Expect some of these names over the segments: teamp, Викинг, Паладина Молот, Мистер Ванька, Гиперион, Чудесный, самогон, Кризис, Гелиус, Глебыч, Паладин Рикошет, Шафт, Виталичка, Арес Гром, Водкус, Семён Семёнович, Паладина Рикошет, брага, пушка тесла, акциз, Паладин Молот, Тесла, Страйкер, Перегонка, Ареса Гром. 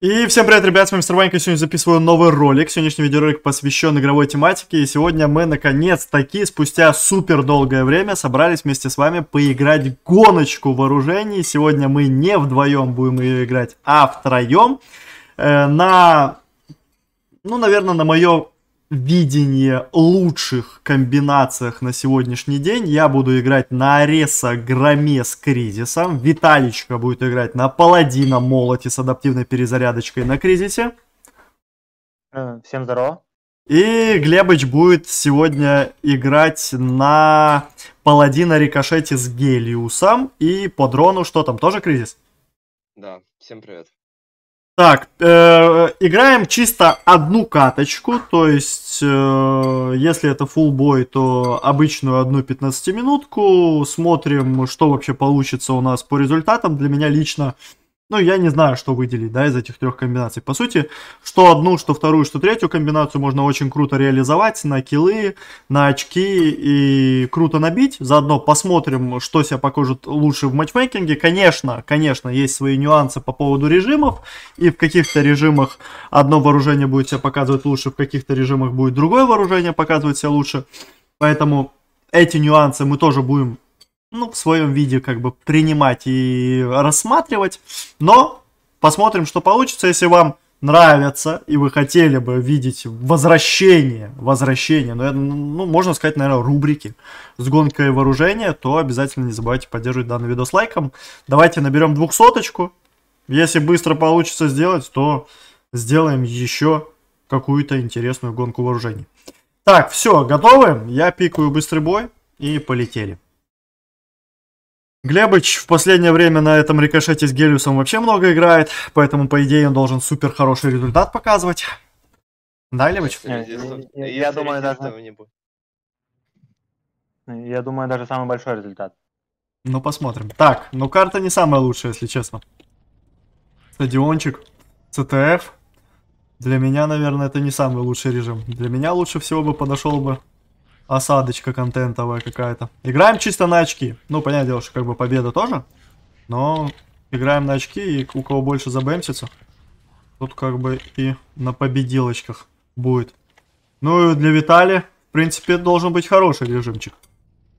И всем привет, ребят, с вами Мистер Ванька, сегодня записываю новый ролик. Сегодняшний видеоролик посвящен игровой тематике, и сегодня мы, наконец-таки, спустя супер долгое время собрались вместе с вами поиграть в гоночку вооружений. Сегодня мы не вдвоем будем ее играть, а втроем. Наверное, на мое видение лучших комбинациях на сегодняшний день я буду играть на Ареса Громе с Кризисом, Виталичка будет играть на Паладина Молоте с адаптивной перезарядочкой на Кризисе. Всем здорово. И Глебыч будет сегодня играть на Паладина Рикошете с Гелиусом и по дрону, что там, тоже Кризис? Да, всем привет. Так, играем чисто одну каточку, то есть, если это фуллбой, то обычную одну 15-минутку, смотрим, что вообще получится у нас по результатам. Для меня лично, я не знаю, что выделить, да, из этих трех комбинаций. По сути, что одну, что вторую, что третью комбинацию можно очень круто реализовать на киллы, на очки и круто набить. Заодно посмотрим, что себя покажет лучше в матчмейкинге. Конечно, есть свои нюансы по поводу режимов. И в каких-то режимах одно вооружение будет себя показывать лучше, в каких-то режимах будет другое вооружение показывать себя лучше. Поэтому эти нюансы мы тоже будем в своем виде принимать и рассматривать. Но посмотрим, что получится. Если вам нравится и вы хотели бы видеть возвращение, можно сказать, наверное, рубрики с гонкой вооружения, то обязательно не забывайте поддерживать данный видос лайком. Давайте наберем 200-очку. Если быстро получится сделать, то сделаем еще какую-то интересную гонку вооружений. Так, все, готовы? Я пикаю быстрый бой и полетели. Глебыч в последнее время на этом рикошете с Гелиусом вообще много играет, поэтому, по идее, он должен супер хороший результат показывать. Да, Глебыч? Я думаю, даже самый большой результат. Ну, посмотрим. Так, карта не самая лучшая, если честно. Стадиончик, ЦТФ. Для меня, наверное, это не самый лучший режим. Для меня лучше всего бы подошел бы осадочка контентовая какая-то. Играем чисто на очки. Понятное дело, что победа тоже. Но играем на очки, и у кого больше забэмсится, тут и на победилочках будет. Ну и для Витали, в принципе, должен быть хороший режимчик.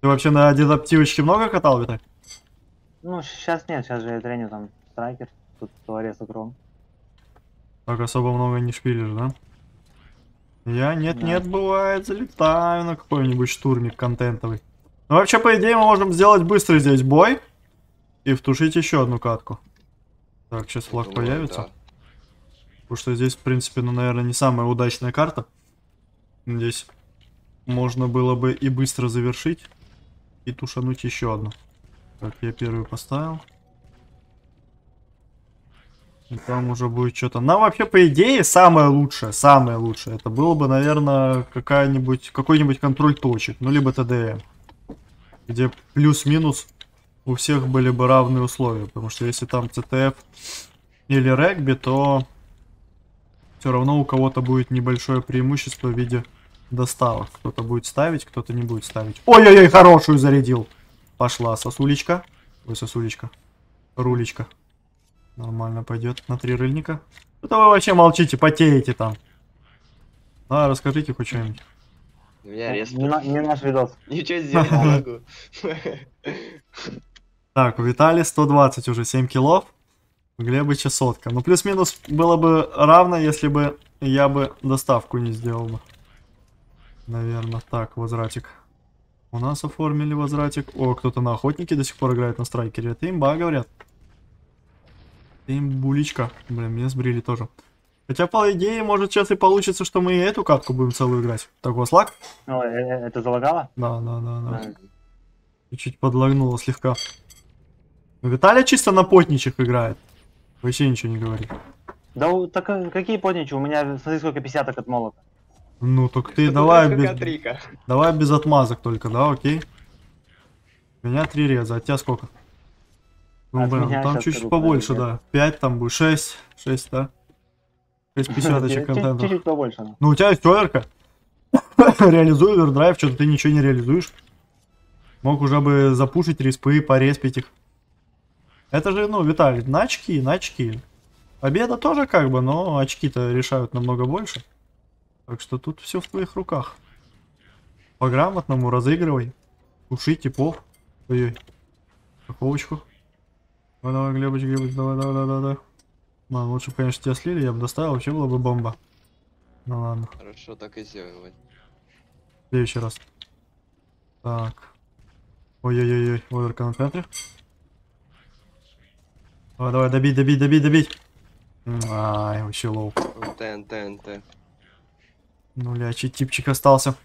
Ты вообще на адаптивочке много катал, Виталь? Сейчас нет, сейчас же я треню там Страйкер, тут Ареса Гром. Так особо много не шпилишь, да? Я нет, бывает, залетаю на какой-нибудь штурмик контентовый. Вообще, по идее, мы можем сделать быстро здесь бой и втушить еще одну катку. Так, сейчас флаг появится. Да. Потому что здесь, в принципе, наверное, не самая удачная карта. Здесь можно было бы и быстро завершить, и тушануть еще одну. Так, я первую поставил. И там уже будет что-то. Нам вообще, по идее, самое лучшее. Это было бы, наверное, какой-нибудь контроль точек. Либо ТДМ. Где плюс-минус у всех были бы равные условия. Потому что если там ЦТФ или регби, то все равно у кого-то будет небольшое преимущество в виде доставок. Кто-то будет ставить, кто-то не будет ставить. Ой-ой-ой, хорошую зарядил. Пошла сосулечка. Ой, сосулечка. Рулечка. Нормально пойдет на три рыльника. Это вы вообще молчите, потеете там. А, расскажите хоть что-нибудь. Не наш видос. Ничего сделать не могу. Так, у Виталия 120 уже, 7 килов. У Глебыча сотка. Плюс-минус было бы равно, если бы я бы доставку не сделал бы. Наверное, так, возвратик. У нас оформили возвратик. О, кто-то на охотнике до сих пор играет на страйкере. Это имба, говорят. Булечка. Блин, меня сбрили тоже. Хотя, по идее, может сейчас и получится, что мы и эту катку будем целую играть. Так, у вас лаг? Это залагало? Да. Чуть подлагнуло слегка. Виталий чисто на потничек играет. Вообще ничего не говорит. Да, так какие потничи? У меня, смотри, сколько 50-ок от молота. Так ты давай без отмазок только, да, окей? У меня 3 реза, а тебя сколько? Там чуть-чуть побольше, да. 5 там будет, 6, да? 6 50-очек контента. Чуть-чуть побольше. У тебя есть оверка. Реализуй овердрайв, что-то ты ничего не реализуешь. Мог уже бы запушить респы, пореспить их. Это же, Виталий, на очки. Победа тоже как бы, но очки-то решают намного больше. Так что тут все в твоих руках. По-грамотному разыгрывай. Куши типов. Ой-ой. Упаковочку. Давай, давай, Глебыч, Глебыч, давай, давай, давай, давай. Ладно, лучше бы, конечно, тебя слили, я бы доставил, вообще была бы бомба. Ну ладно. Хорошо, так и сделай. В следующий раз. Так. Ой-ой-ой-ой, оверка на центре. Давай, давай, добить, добить, добить, добить. Ай, вообще лоу. ТНТ. Нулячий типчик остался.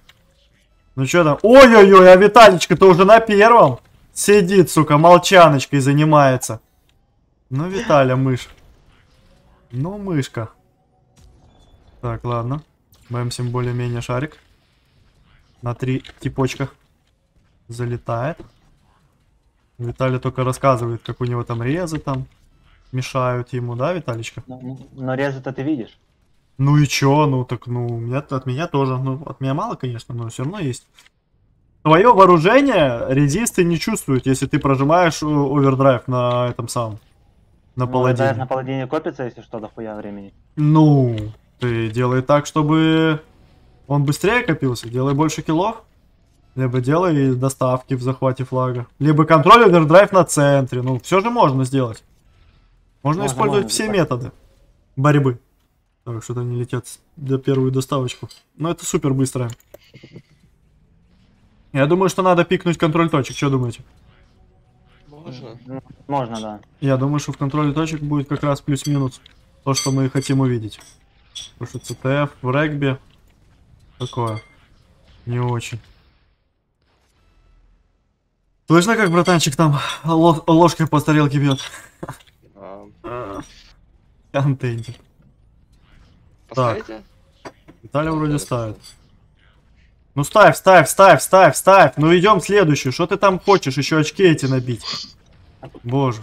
Ну чё там? Ой-ой-ой, а Виталичка-то уже на первом. Сидит, сука, молчаночкой занимается. Ну, Виталя, мышь. Ну, мышка. Так, ладно. Бэмсим более-менее шарик. На 3 типочках. Залетает. Виталий только рассказывает, как у него там резы там. Мешают ему, да, Виталичка? Но резы-то ты видишь. Ну и чё? Ну так, ну, от меня тоже. Ну, от меня мало, конечно, но все равно есть. Твое вооружение резисты не чувствуют, если ты прожимаешь овердрайв на этом самом. На паладине. Ну, на паладине копится, если что, дохуя времени. Ну, ты делай так, чтобы он быстрее копился. Делай больше киллов. Либо делай доставки в захвате флага. Либо контроль овердрайв на центре. Ну, все же можно сделать. Можно использовать все методы борьбы. Так, что-то они летят для первую доставочку. Но это супер быстро. Я думаю, что надо пикнуть контроль точек. Что думаете? Можно? Можно, да. Я думаю, что в контроле точек будет как раз плюс-минус то, что мы хотим увидеть. Потому что ЦТФ в регби такое. Не очень. Слышно, как братанчик там ложкой по тарелке бьет? Контейнер. Так, Виталий вроде ставит. Ну ставь, ставь, ставь, ставь, ставь. Ну идем следующую. Что ты там хочешь? Еще очки эти набить. Боже.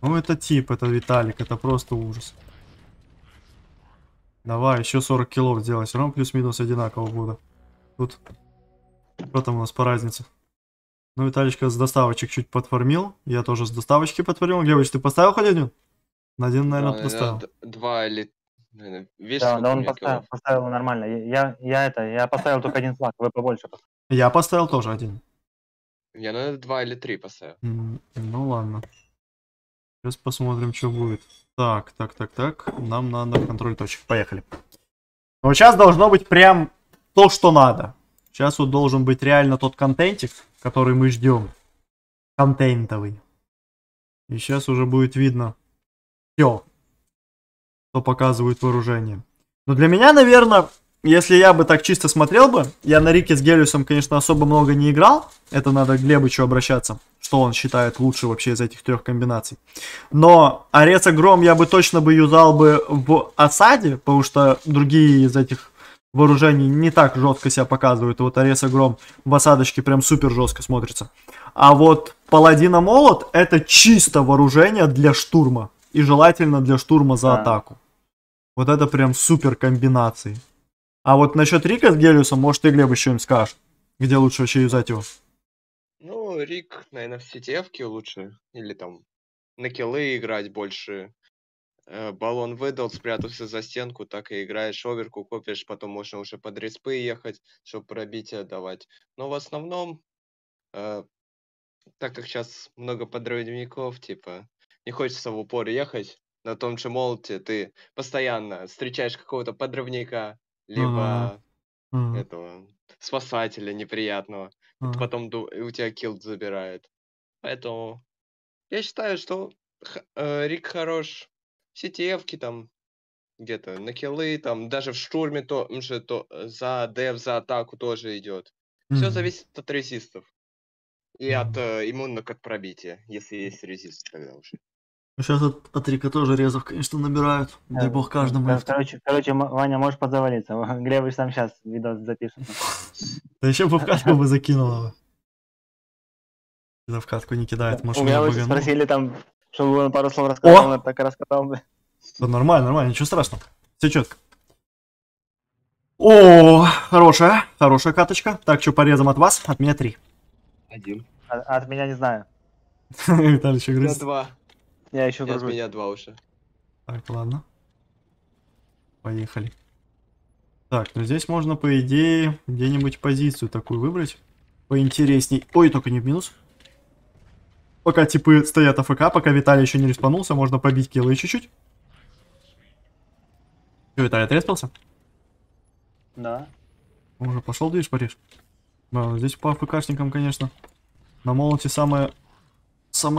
Ну это тип, это Виталик, это просто ужас. Давай, еще 40 килов сделай. Все равно плюс-минус одинаково буду. Тут. Что там у нас по разнице? Ну, Виталичка с доставочек чуть подформил. Я тоже с доставочки подформил. Глебыч, ты поставил хоть один? На один, наверное, поставил. Два или... Да, да, он поставил нормально. Я поставил только один флаг, вы побольше поставили. Я поставил тоже один. Я, наверное, 2 или 3 поставил. Ну ладно. Сейчас посмотрим, что будет. Так. Нам надо контроль точек. Поехали. Вот сейчас должно быть прям то, что надо. Сейчас вот должен быть реально тот контентик, который мы ждем. Контентовый. И сейчас уже будет видно все, что показывают вооружение. Но для меня, наверное, если я бы так чисто смотрел бы, я на Рике с Гелиусом, конечно, особо много не играл. Это надо к Глебычу обращаться, что он считает лучше вообще из этих 3 комбинаций. Но Ареса Гром я бы точно бы юзал бы в осаде, потому что другие из этих вооружений не так жестко себя показывают. Вот Ареса Гром в осадочке прям супер жестко смотрится. А вот Паладина Молот это чисто вооружение для штурма. И желательно для штурма за атаку. Вот это прям супер комбинации. А вот насчет Рика с Гелиусом, может, и Глеб еще им скажешь, где лучше вообще юзать его? Ну, Рик, наверное, в CTF-ке лучше. Или там на киллы играть больше. Баллон выдал, спрятался за стенку, так и играешь, оверку копишь, потом можно уже под респы ехать, чтобы пробитие давать. Но в основном, так как сейчас много подрывников, типа, не хочется в упор ехать. На том же молоте ты постоянно встречаешь какого-то подрывника, либо этого спасателя неприятного. Потом у тебя килл забирает. Поэтому я считаю, что Рик хорош в CTF-ке там, где-то на киллы, там даже в штурме то за деф, за атаку тоже идет. Все зависит от резистов. И от иммунных от пробития, если есть резист тогда уже. Сейчас от Рика тоже резов, конечно, набирают. Да, дай бог каждому. Да, короче, Ваня, можешь подзавалиться. Глебыч сам сейчас видос запишет. Да еще бы вкатку бы закинула. За вкатку не кидает машину. У меня уже спросили там, чтобы он пару слов рассказал, он так и рассказал бы. Нормально, нормально, ничего страшного. Все четко. О, хорошая, хорошая каточка. Так, что порезом от вас? От меня 3. 1. От меня не знаю. Виталий еще грыз. Я 2. Я еще грызу. От меня 2 уже. Так, ладно. Поехали. Так, ну здесь можно, по идее, где-нибудь позицию такую выбрать. Поинтересней. Ой, только не в минус. Пока типы стоят АФК, пока Виталий еще не респанулся, можно побить киллы чуть-чуть. Че, Виталий отреспался? Да. Он уже пошел, движ, Париж. Да, здесь по АФКшникам, конечно. На молоте самое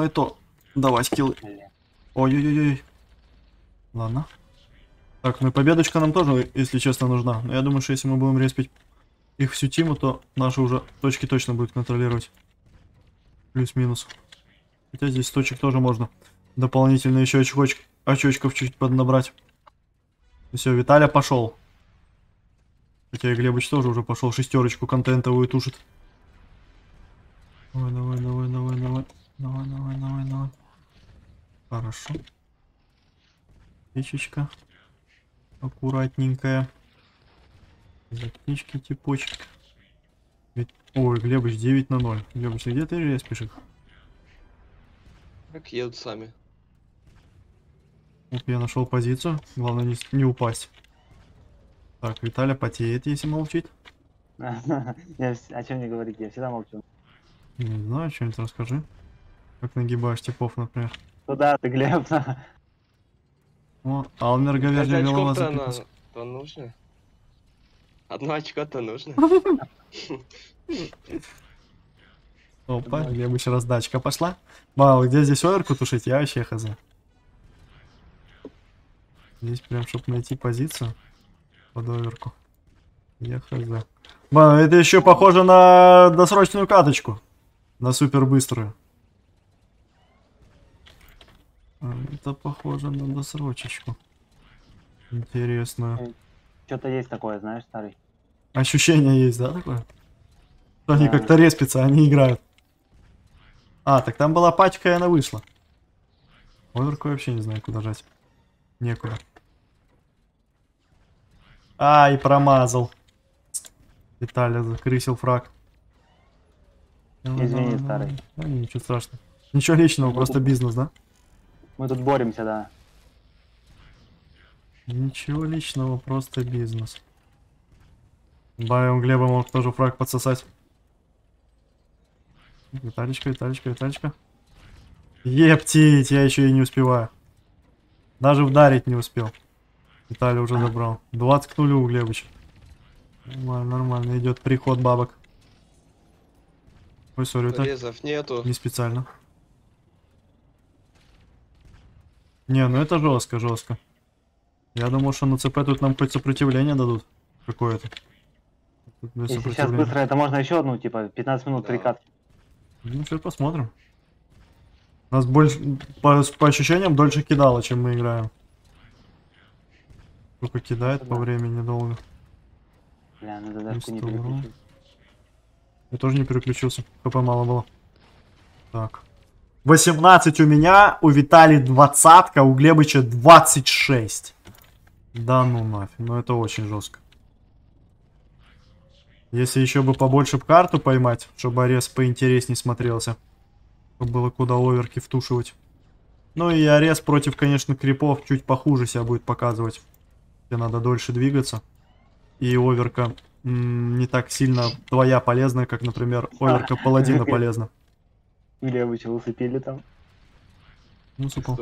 то. Давай, скиллы. Ой-ой-ой. Ладно. Так, ну и победочка нам тоже, если честно, нужна. Но я думаю, что если мы будем респить их всю тиму, то наши уже точки точно будут контролировать. Плюс-минус. Хотя здесь точек тоже можно дополнительно еще очочков чуть-чуть поднабрать. Все, Виталя пошел. Хотя и Глебыч тоже уже пошел, шестерочку контентовую тушит. Давай, давай, давай, давай, давай. Давай, давай, давай, давай. Хорошо. Печечка. Аккуратненькая. Затычки, типочек. Ой, Глебыч 9 на 0. Глебыч, где ты респишь их? Как едут сами. Вот я нашел позицию. Главное не упасть. Так, Виталя потеет, если молчит. О чем не говорите, я всегда молчу. Не знаю, что-нибудь расскажи. Как нагибаешь типов, например. Куда ты, Глеб? О, Алмер, говяжья голова запекался. То нужно? Одно очко-то нужно. Опа, Глебыч, раздачка пошла. Вау, где здесь оверку тушить? Я вообще хз. Здесь прям, чтобы найти позицию под оверку. Я хз. Вау, это еще похоже на досрочную каточку. На супер быструю. Это похоже на досрочечку. Интересно. Что-то есть такое, знаешь, старый. Ощущение есть, да, такое? Что они как-то респятся, они играют. А, так там была пачка, и она вышла. Оверку вообще не знаю, куда жать. Некуда. Ай, промазал. Виталий закрысил фраг. Извини, старый. Да, ничего страшного. Ничего личного, просто бизнес, да? Мы тут боремся, да. Ничего личного, просто бизнес. Байом Глеба мог тоже фраг подсосать. Виталичка, Виталичка, Виталичка. Ептить, я еще и не успеваю. Даже вдарить не успел. Виталий уже забрал. 20 к нулю у Глебыча. Нормально, нормально, идет приход бабок. Ой, сори, Резов нету. Не специально. Не, ну это жестко, жестко. Я думал, что на ЦП тут нам какое-то сопротивление дадут. Какое-то. Если сейчас быстро, это можно еще одну, типа, 15 минут прикатки. Ну, сейчас посмотрим. Нас больше, по ощущениям, дольше кидало, чем мы играем. Только кидает по времени долго. Бля, надо даже не переключился. Я тоже не переключился, хп мало было. Так. 18 у меня, у Виталия 20, у Глебыча 26. Да ну нафиг, но это очень жестко. Если еще бы побольше карту поймать, чтобы Арес поинтереснее смотрелся. Чтобы было куда оверки втушивать. Ну и Арес против, конечно, крипов чуть похуже себя будет показывать. Тебе надо дольше двигаться. И оверка не так сильно твоя полезная, как, например, оверка Паладина полезна. Глебыча усыпили там. Ну, супал.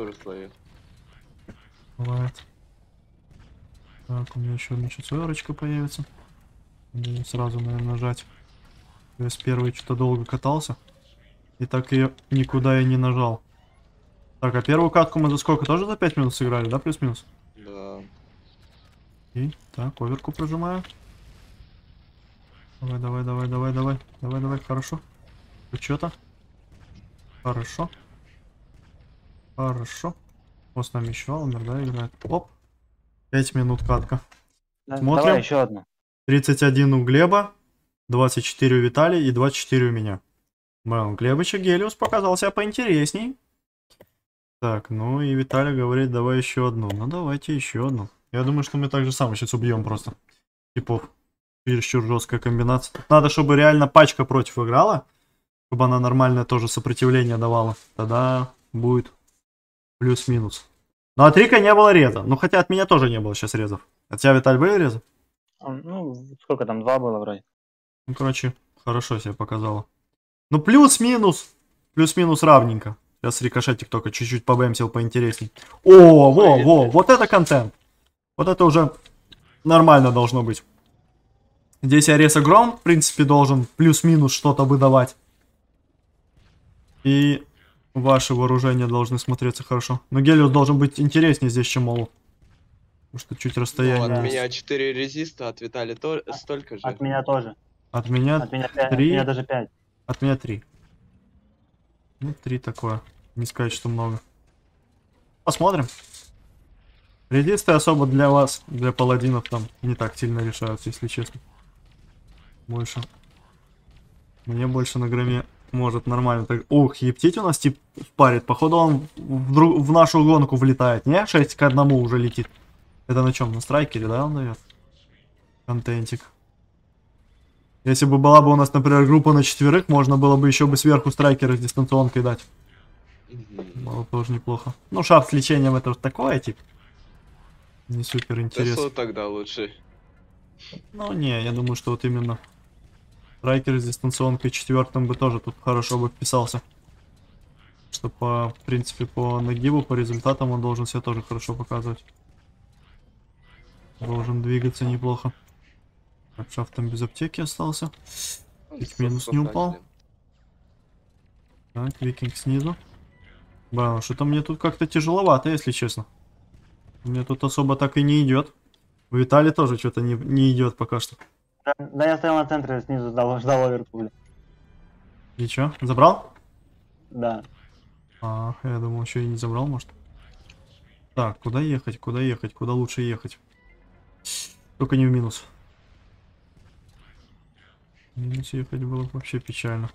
Бывает. Так, у меня еще одна четверочка появится. Надо сразу, наверное, нажать. Я с первой что-то долго катался. И так ее никуда и не нажал. Так, а первую катку мы за сколько? Тоже за 5 минут сыграли, да? Плюс-минус? Да. И так, оверку прожимаю. Давай, давай, давай, давай, давай. Давай, давай, хорошо. Тут что-то. Хорошо. Хорошо. Вот с нами еще Алмер, да, играет. Оп. 5 минут катка. Смотрим. Давай еще одну. 31 у Глеба, 24 у Виталия и 24 у меня. Мэл Глебыча Гелиус показал себя поинтересней. Так, ну и Виталий говорит, давай еще одну. Ну давайте еще одну. Я думаю, что мы так же самое сейчас убьем просто. Типов. Чересчур жесткая комбинация. Тут надо, чтобы реально пачка против играла. Чтобы она нормальное тоже сопротивление давала. Тогда будет плюс-минус. Ну от Рика не было реза. Ну хотя от меня тоже не было сейчас резов. От тебя, Виталь, были резы? Ну, сколько там, 2 было вроде. Ну, короче, хорошо себя показало. Ну, плюс-минус равненько. Сейчас рикошетик только чуть-чуть побэмсил поинтересней. О, во, вот это контент. Вот это уже нормально должно быть. Здесь Ареса Гром, в принципе, должен плюс-минус что-то выдавать. И ваши вооружения должны смотреться хорошо. Но Гелиус должен быть интереснее здесь, чем Молот. Потому что чуть расстояние. Ну, от меня 4 резиста, от Виталия столько же. От меня тоже. От меня 3. От меня даже 5. От меня 3. Ну, 3 такое. Не сказать, что много. Посмотрим. Резисты особо для вас, для паладинов, там не так сильно решаются, если честно. Больше. Мне больше на громе может нормально так. Ух, ептить у нас тип парит. Походу он в нашу гонку влетает, не? 6 к 1 уже летит. Это на чем? На страйкере, да, он дает? Контентик. Если бы была бы у нас, например, группа на 4, можно было бы еще бы сверху страйкера с дистанционкой дать. Было тоже неплохо. Ну, шафт с лечением это вот такое, тип. Не супер интересно. Тесла тогда лучше. Ну, не, я думаю, что вот именно страйкер с дистанционкой 4 бы тоже тут хорошо бы вписался. Что по, в принципе, по нагибу, по результатам он должен себя тоже хорошо показывать. Должен двигаться неплохо. Так, шафт там без аптеки остался. Их минус не упал. Так, викинг снизу. Блин, что-то мне тут как-то тяжеловато, если честно. Мне тут особо так и не идет. У Виталия тоже что-то не идет пока что. Да, я стоял на центре, снизу ждал оверпуля. И чё, забрал? Да. А, я думал, еще и не забрал, может. Так, куда ехать, куда лучше ехать? Только не в минус. В минус ехать было вообще печально.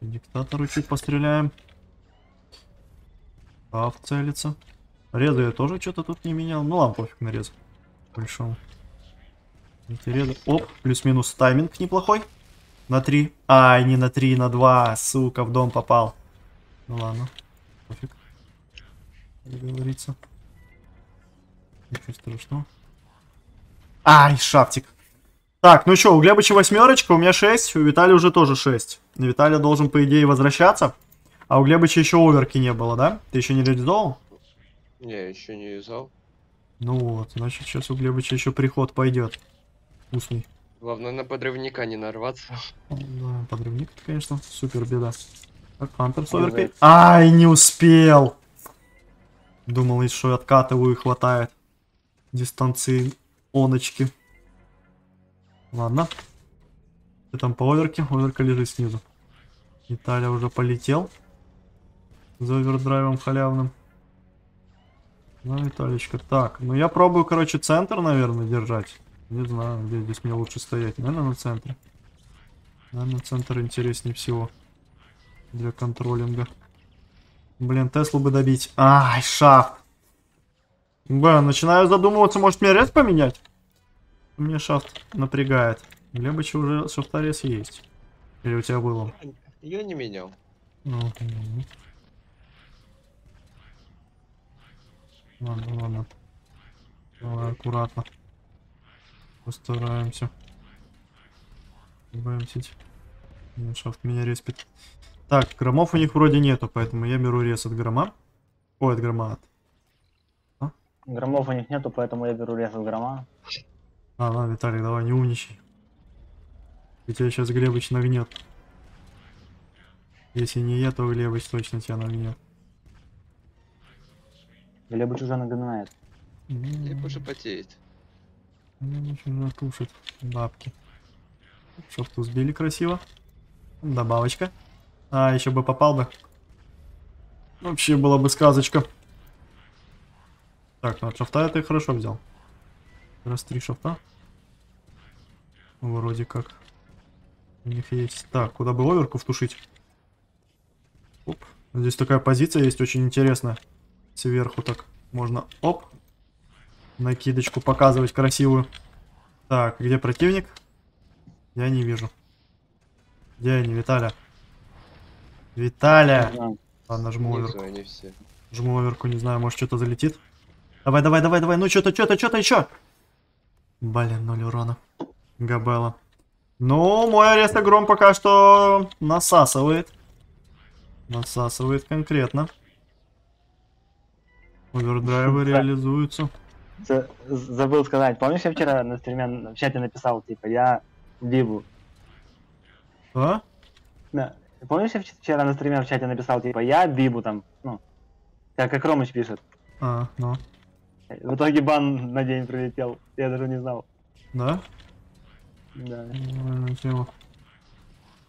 Диктатору чуть постреляем. Шафт целится. Резу я тоже что-то тут не менял. Ну ладно, пофиг на резу. Большому. Интересно. Оп, плюс-минус тайминг неплохой. На 3. Ай, не на 3, на 2. Сука, в дом попал. Ну ладно. Пофиг. Как говорится. Ничего страшного. Ай, шафтик. Так, ну что, у Глебыча 8, у меня 6, у Виталия уже тоже 6. Виталий должен, по идее, возвращаться. А у Глебыча еще оверки не было, да? Ты еще не реализовал? Не, еще не вязал. Ну вот, значит, сейчас у Глебыча еще приход пойдет. Вкусный. Главное, на подрывника не нарваться. Да, подрывник, конечно, супер беда. Так, Хантер с оверкой. Ай, не успел! Думал, что откатываю и хватает. Дистанции оночки. Ладно. Ты там по оверке. Оверка лежит снизу. Италия уже полетел. За овердрайвом халявным. Ну, Виталичка. Так, ну я пробую, короче, центр, наверное, держать. Не знаю, где здесь мне лучше стоять. Наверное, на центре. Наверное, центр интереснее всего. Для контролинга. Блин, Теслу бы добить. Ай, шафт. Блин, начинаю задумываться, может мне рез поменять? Мне шафт напрягает. Глебыч уже шафта рез есть. Или у тебя было? Я не менял. Ну, ладно. Давай аккуратно. Постараемся. Бэмсить. Шафт меня респит. Так, громов у них вроде нету, поэтому я беру рез от грома. Ой, от грома. А? Громов у них нету, поэтому я беру рез от грома. А, ладно, Виталик, давай, не умничай. И тебя сейчас Глебыч нагнет. Если не я, то Глебыч точно тебя нагнет. Глебыч уже нагонает. Глебыч уже потеет. Глебыч уже натушит бабки. Шафту сбили красиво. Добавочка. А, еще бы попал бы. Вообще была бы сказочка. Так, ну от шафта это и хорошо взял. Раз 3 шафта. Вроде как. У них есть. Так, куда бы оверку втушить? Оп. Здесь такая позиция есть очень интересная. Сверху так можно, оп, накидочку показывать красивую. Так, где противник? Я не вижу. Где они, Виталя? Виталя! Ладно, жму оверку. Жму оверку, не знаю, может что-то залетит. Давай, давай, давай, давай, ну что-то еще. Блин, 0 урона. Габелла. Ну, мой Ареса Гром пока что насасывает. Насасывает конкретно. Овердрайвы реализуются. Забыл сказать, помнишь, я вчера на стриме в чате написал, типа, я диву. А? Да. Помнишь, я вчера на стриме в чате написал, типа, я диву там, ну, как Ромыч пишет. А, ну. В итоге бан на день прилетел, я даже не знал. Да? Да. Нормальная тема.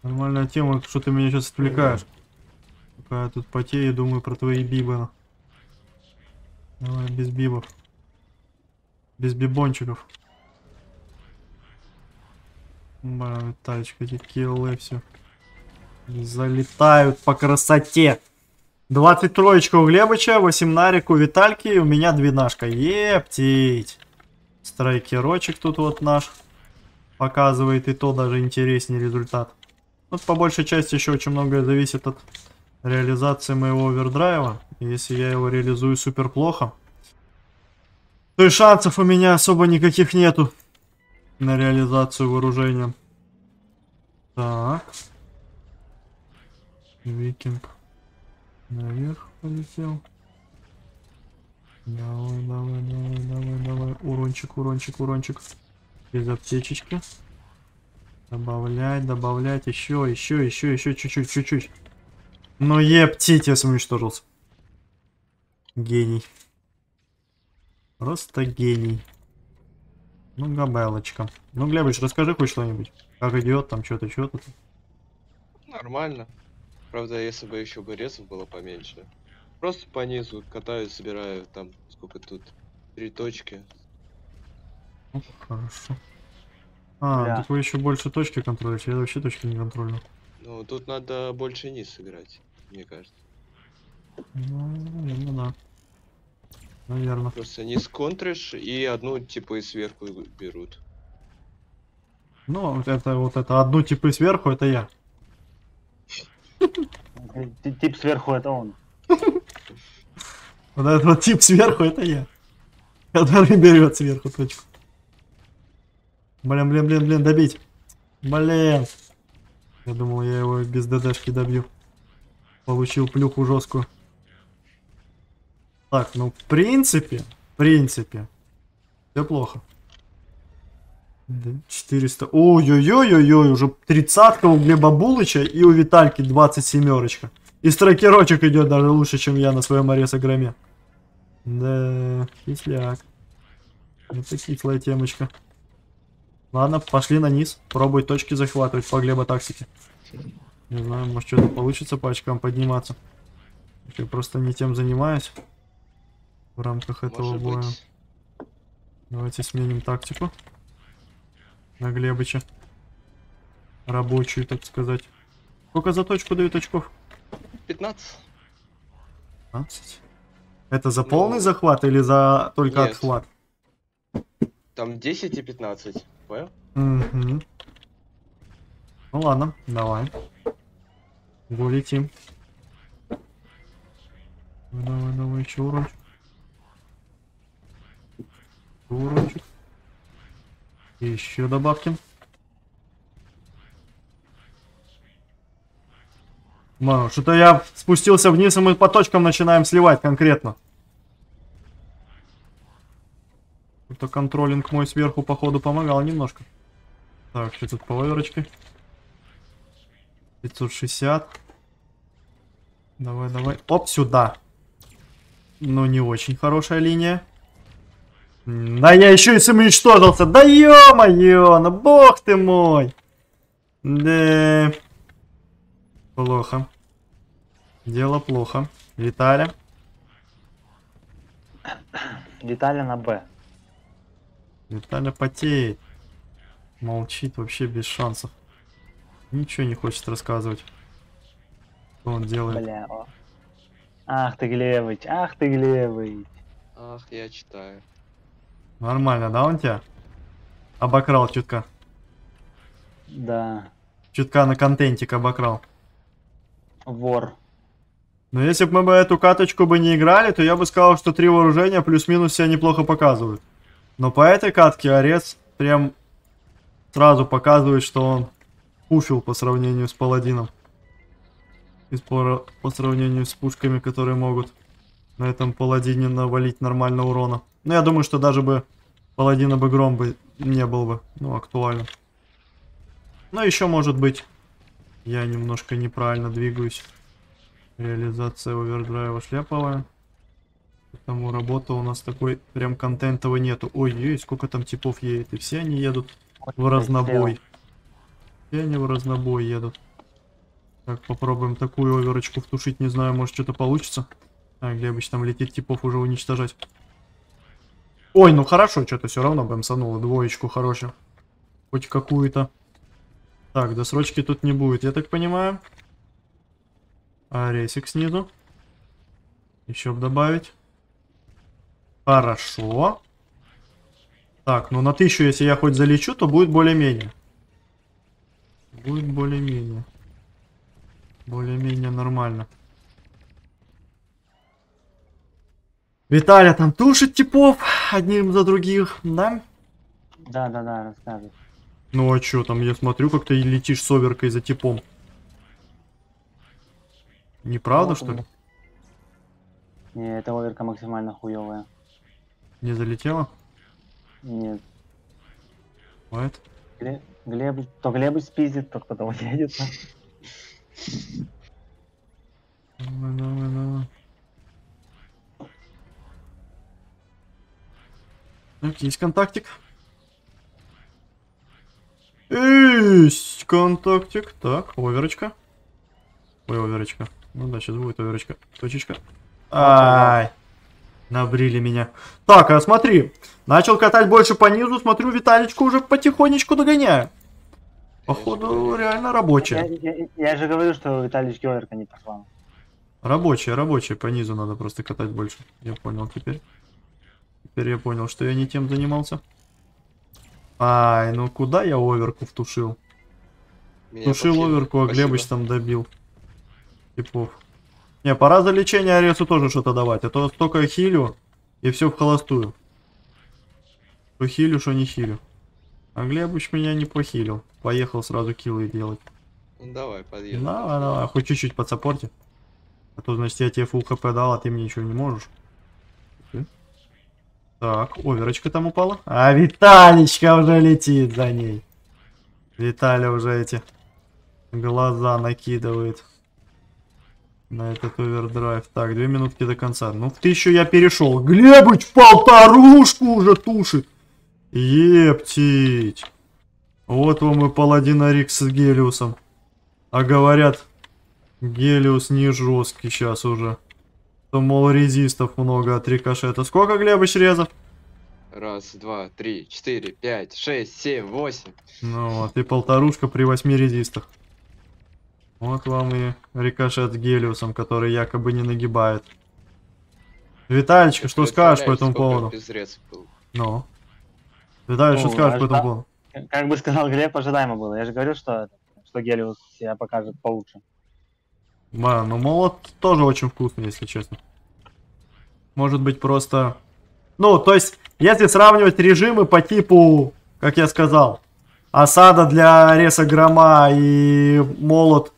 Нормальная тема, что ты меня сейчас отвлекаешь. Пока я тут потею, думаю про твои бибы. Давай, без бибов. Без бибончиков. Блин, Виталичка, эти киллы все. Залетают по красоте. 23-ка у Глебыча, 18-рик у Витальки, и у меня 12-ка. Ептить. Страйкерочек тут вот наш. Показывает, и то даже интереснее результат. Вот по большей части еще очень многое зависит от реализации моего овердрайва. Если я его реализую супер плохо, то и шансов у меня особо никаких нету на реализацию вооружения. Так. Викинг наверх полетел. Давай, давай, давай, давай, давай. Урончик, урончик, урончик. Без аптечечки. Добавлять, добавлять. Еще. Чуть-чуть. Ну ептить, я уничтожился. Гений. Просто гений. Ну, габелочка. Ну, Глебыч, расскажи хоть что-нибудь. Как идет, там что-то. Нормально. Правда, если бы еще бы резов было поменьше. Просто по низу катаю, собираю там, сколько тут, 3 точки. О, хорошо. А, да. Тут вы еще больше точки контролируете, я вообще точки не контролю. Ну, тут надо больше низ сыграть, мне кажется. Ну, наверное, да. Наверное. Просто не сконтришь, и одну типа и сверху берут. Ну, вот это одну типа и сверху, это я. Тип сверху, это он. Вот этот тип сверху, это я. Который берет сверху точку. Блин, добить. Блин. Я думал, я его без ДДшки добью. Получил плюху жесткую. Так, ну в принципе, все плохо. 400. Ой-ой-ой-ой-ой, уже 30-ка у Глеба Булыча и у Витальки 27-ка. И страйкерочек идет даже лучше, чем я на своем Ареса Громе. Да, кисляк. Это кислая темочка. Ладно, пошли на низ. Пробуй точки захватывать по Глеба тактике. Не знаю, может что-то получится по очкам подниматься. Я просто не тем занимаюсь. В рамках этого боя. Давайте сменим тактику. На Глебыча. Рабочую, так сказать. Сколько за точку дают очков? 15. 15? Это за полный захват или за только нет. Отхват? Там 10 и 15. Понял? Угу. Ну ладно, давай. Улетим. Давай, еще урончик. Урончик. Еще добавки. Что-то я спустился вниз, и мы по точкам начинаем сливать конкретно. Это контролинг мой сверху, походу, помогал немножко. Так, что тут по оверочке? 560. Давай, давай. Оп, сюда. Ну, не очень хорошая линия. Да я еще и самоуничтожился. Да ё-моё, ну бог ты мой. Да. Плохо. Дело плохо. Виталя. Виталя на Б. Виталя потеет. Молчит вообще без шансов. Ничего не хочет рассказывать. Что он делает? Бля. Ах ты, Глебыч, ах ты, Глебыч. Ах, я читаю. Нормально, да, он тебя обокрал чутка? Да. Чутка на контентик обокрал. Вор. Но если бы мы эту каточку бы не играли, то я бы сказал, что три вооружения плюс-минус себя неплохо показывают. Но по этой катке Арес прям сразу показывает, что он пушил по сравнению с Паладином. И по сравнению с пушками, которые могут на этом Паладине навалить нормально урона. Но я думаю, что даже бы Паладина бы Гром бы не был бы, ну, актуально. Но еще может быть, я немножко неправильно двигаюсь. Реализация овердрайва шляповая. Потому работа у нас такой прям контентовой нету. Ой-ой, сколько там типов едет. И все они едут в разнобой. Все они в разнобой едут. Так, попробуем такую оверочку втушить. Не знаю, может что-то получится. А, Глебыч там летит типов уже уничтожать. Ой, ну хорошо, что-то все равно бэмсануло. Двоечку хорошую. Хоть какую-то. Так, досрочки тут не будет, я так понимаю. Аресик снизу. Еще бы добавить. Хорошо. Так, ну на 1000, если я хоть залечу, то будет более-менее. Будет более-менее. Более-менее нормально. Виталя там тушит типов одним за других, да? Да, рассказывай. Ну а чё там, я смотрю, как ты летишь с оверкой за типом. Неправда, что ли? Не, эта оверка максимально хуёвая. Не залетела? Нет. Вот. Глеб... То Глебыч спиздит, то кто-то уедет. Давай. Так, есть контактик. Есть контактик. Так, оверочка. Ой, оверочка. Ну да, сейчас будет оверочка. Точечка. Ай, набрили меня. Так, а смотри. Начал катать больше по низу. Смотрю, Виталичку уже потихонечку догоняю. Походу, реально рабочая. Я же говорю, что Виталичке оверка не пошла. Рабочая. По низу надо просто катать больше. Я понял теперь. Теперь я понял, что я не тем занимался. Ай, ну куда я оверку втушил? Втушил оверку, а Глебыч там добил типов. Не, пора за лечение Аресу тоже что-то давать. А то столько хилю, и все в холостую. Что хилю, что не хилю. А Глебыч меня не похилил. Поехал сразу киллы делать. Ну давай, подъедем. Давай, хоть чуть-чуть подсаппорти. А то, значит, я тебе фул хп дал, а ты мне ничего не можешь. Так, оверочка там упала. А Виталичка уже летит за ней. Виталя уже эти глаза накидывает на этот овердрайв. Так, 2 минутки до конца. Ну, в 1000 я перешел. Глебыч полторушку уже тушит. Ептить. Вот вам и Паладина Рик с Гелиусом. А говорят, Гелиус не жесткий сейчас уже. То, мол, резистов много от рикошета. Сколько, Глебыч, резов? 1, 2, 3, 4, 5, 6, 7, 8. Ну вот, и полторушка при 8 резистах. Вот вам и рикошет с Гелиусом, который якобы не нагибает. Виталичка, что скажешь по этому поводу? Ну. Виталий, что скажешь по этому поводу? Как бы сказал Глеб, ожидаемо было. Я же говорю, что Гелиус себя покажет получше. Да, ну молот тоже очень вкусный, если честно. Может быть просто... Ну, то есть, если сравнивать режимы по типу, как я сказал, осада для Ареса Грома и молот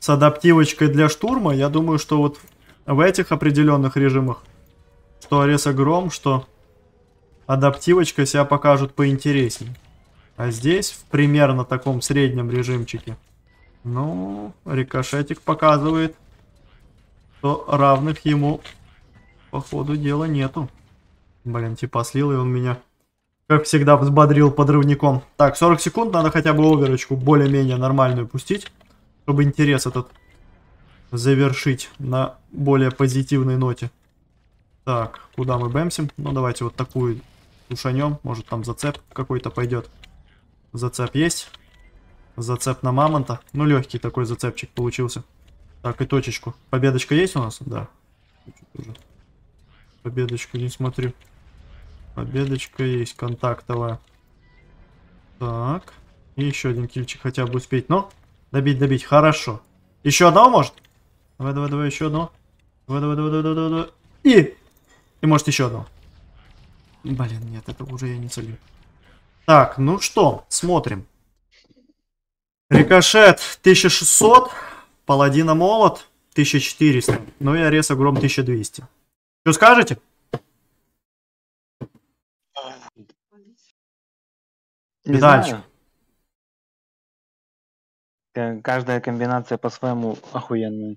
с адаптивочкой для штурма, я думаю, что вот в этих определенных режимах, что Ареса Гром, что адаптивочка себя покажут поинтереснее. А здесь, в примерно таком среднем режимчике, ну, рикошетик показывает, что равных ему, по ходу дела, нету. Блин, типа слил, и он меня, как всегда, взбодрил подрывником. Так, 40 секунд, надо хотя бы оверочку более-менее нормальную пустить, чтобы интерес этот завершить на более позитивной ноте. Так, куда мы бэмсим? Ну, давайте вот такую тушанем, может там зацеп какой-то пойдет. Зацеп есть. Зацеп на мамонта. Ну, легкий такой зацепчик получился. Так, и точечку. Победочка есть у нас? Да. Победочку не смотрю. Победочка есть, контактовая. Так. И еще один кильчик хотя бы успеть. Но добить. Хорошо. Еще одного может? Давай, еще одного. И может еще одно. Блин, нет, это уже я не целю. Так, ну что, смотрим. Рикошет 1600. Паладина Молот 1400. Ну и Ареса Гром 1200. Что скажете? Не знаю. Каждая комбинация по-своему охуенная.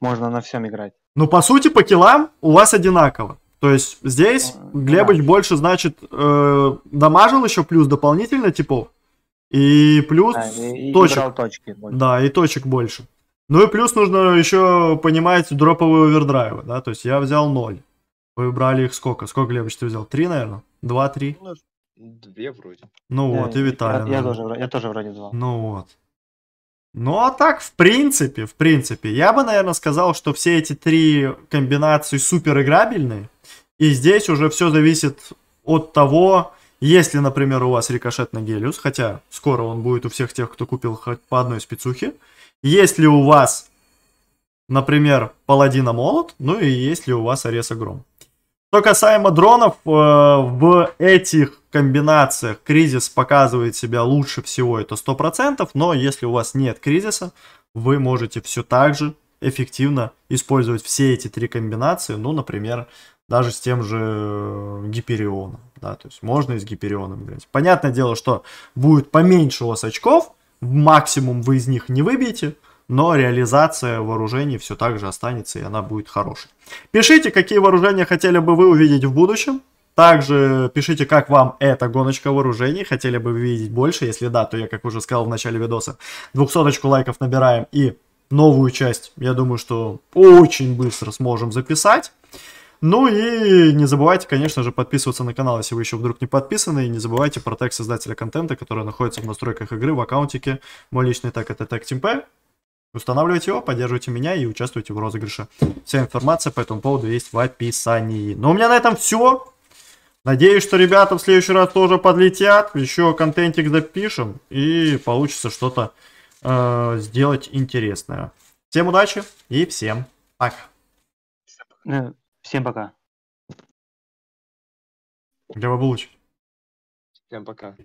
Можно на всем играть. Ну, по сути, по киллам у вас одинаково. То есть здесь Глебыч больше, значит, дамажил еще плюс дополнительно типов. И плюс точек. Да, и точек больше. Ну и плюс нужно еще понимать дроповые овердрайвы, да? То есть я взял 0. Вы брали их сколько? Сколько, Глебыч, ты взял? 3, наверное? 2, 3? 2 вроде. Ну да, вот, и Виталий. Я тоже вроде 2. Ну вот. Ну а так, в принципе, я бы, наверное, сказал, что все эти три комбинации супер играбельные. И здесь уже все зависит от того, если, например, у вас рикошет на Гелиус, хотя скоро он будет у всех тех, кто купил хоть по одной спецухе. Если у вас, например, Паладина Молот, ну и если у вас Ареса Гром. Что касаемо дронов, в этих комбинациях кризис показывает себя лучше всего, это 100%, но если у вас нет кризиса, вы можете все так же эффективно использовать все эти три комбинации, ну, например, даже с тем же Гиперионом, да, то есть можно и с Гиперионом играть. Понятное дело, что будет поменьше у вас очков, максимум вы из них не выбьете, но реализация вооружений все так же останется, и она будет хорошей. Пишите, какие вооружения хотели бы вы увидеть в будущем. Также пишите, как вам эта гоночка вооружений. Хотели бы вы видеть больше? Если да, то я, как уже сказал в начале видоса, 200 лайков набираем. И новую часть, я думаю, что очень быстро сможем записать. Ну и не забывайте, конечно же, подписываться на канал, если вы еще вдруг не подписаны. И не забывайте про тег создателя контента, который находится в настройках игры, в аккаунтике. Мой личный тег — это тег teamp. Устанавливайте его, поддерживайте меня и участвуйте в розыгрыше. Вся информация по этому поводу есть в описании. Ну, у меня на этом все. Надеюсь, что ребята в следующий раз тоже подлетят. Еще контентик запишем и получится что-то сделать интересное. Всем удачи и всем пока. Всем пока. Глебыч. Всем пока.